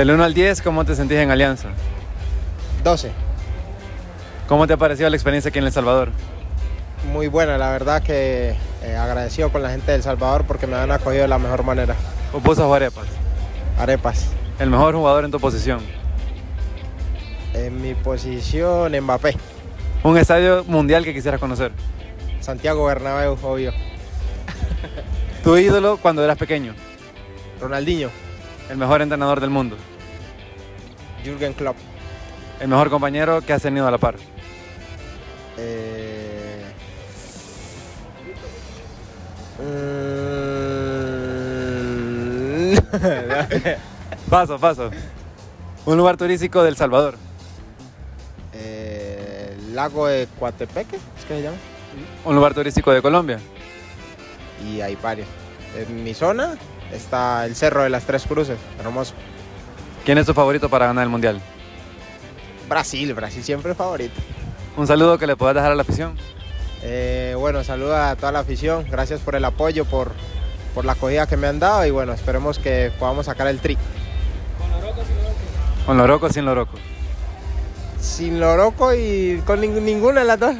Del 1 al 10, ¿cómo te sentís en Alianza? 12. ¿Cómo te ha parecido la experiencia aquí en El Salvador? Muy buena, la verdad que agradecido con la gente de El Salvador porque me han acogido de la mejor manera. ¿Vos sos Arepas? Arepas. ¿El mejor jugador en tu posición? En mi posición, Mbappé. ¿Un estadio mundial que quisieras conocer? Santiago Bernabéu, obvio. ¿Tu ídolo cuando eras pequeño? Ronaldinho. ¿El mejor entrenador del mundo? Jürgen Klopp. ¿El mejor compañero que has tenido a la par? Paso. Un lugar turístico del Salvador. Lago de Cuatepeque, ¿es que se llama? Un lugar turístico de Colombia. Y hay varios. En mi zona está el Cerro de las Tres Cruces, hermoso. ¿Quién es tu favorito para ganar el Mundial? Brasil siempre es favorito. Un saludo que le puedas dejar a la afición. Bueno, saludo a toda la afición, gracias por el apoyo, por la acogida que me han dado y bueno, esperemos que podamos sacar el tri. ¿Con Loroco o sin Loroco? Con Loroco o sin Loroco. Sin Loroco y con ninguna de las dos.